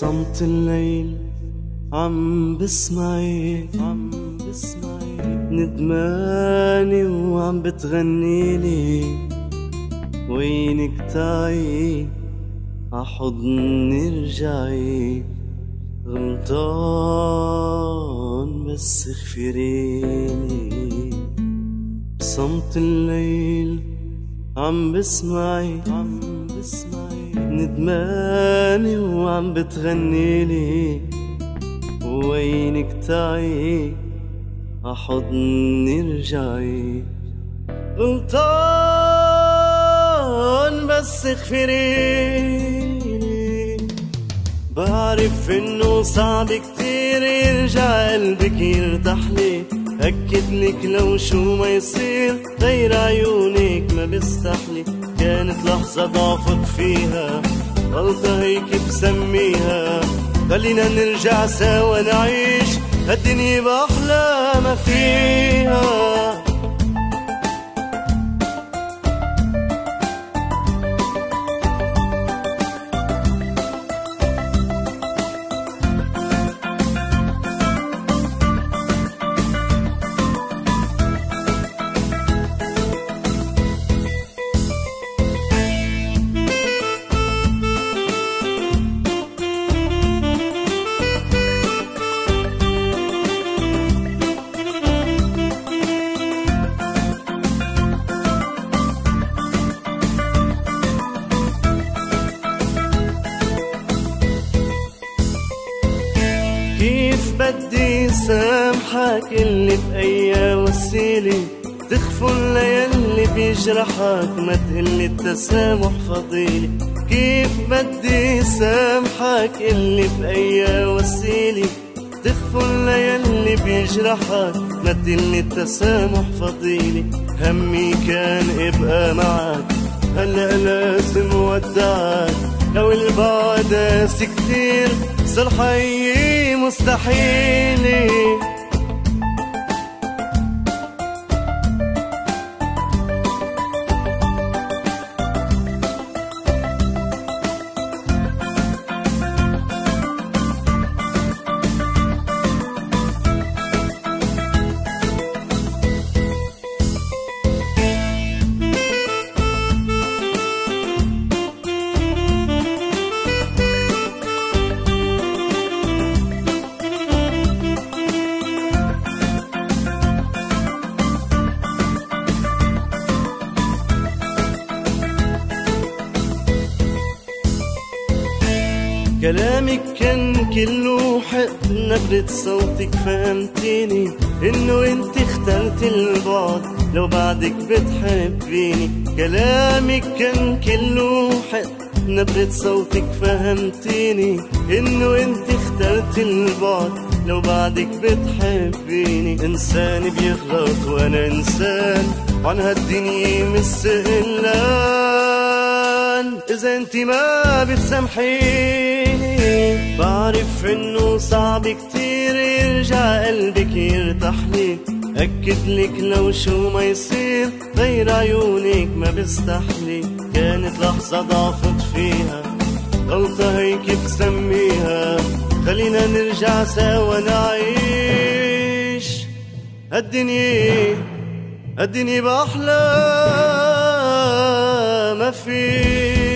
صمت الليل عم بسمعك ندماني وعم بتغنيلي وينك تعي عحضني رجعي غلطان بس اغفريلي. بصمت الليل عم بسمعك ندماني وعم بتغنيلي وينك تعي عحضني رجعي غلطان بس اغفريلي. بعرف انه صعب كتير يرجع قلبك يرتاحلي، أكدلك لو شو ما يصير غير عيونك ما بستحلي. كانت لحظة ضعفت فيها غلطة هيك بسميها، خلينا نرجع سوا نعيش هالدنيا بأحلى ما فيها. كيف بدي سامحك اللي بأي وسيلة تخفو الليالي بيجرحك ما تهل التسامح فضيلي. كيف بدي سامحك اللي بأي وسيلة تخفو الليالي بيجرحك ما تهل التسامح فضيلي. همي كان ابقى معك هلا لازم ودعك، لو البعد قاسي كتير صار حقيقي مستحيلي. كلامك كان كله حق، نبرة صوتك فهمتيني انه انت اخترت البعد لو بعدك بتحبيني. كلامك كان كله حق، نبرة صوتك فهمتيني انه انت اخترت البعد لو بعدك بتحبيني. انسان بيغلط وانا انسان عن هالدنيا مش سهلان اذا انت ما بتسامحيني. بعرف انه صعب كتير يرجع قلبك يرتاحلي، أكدلك لو شو ما يصير غير عيونك ما بستحلي. كانت لحظة ضعفت فيها غلطة هيك بسميها، خلينا نرجع سوا نعيش هالدنيا بأحلى ما في.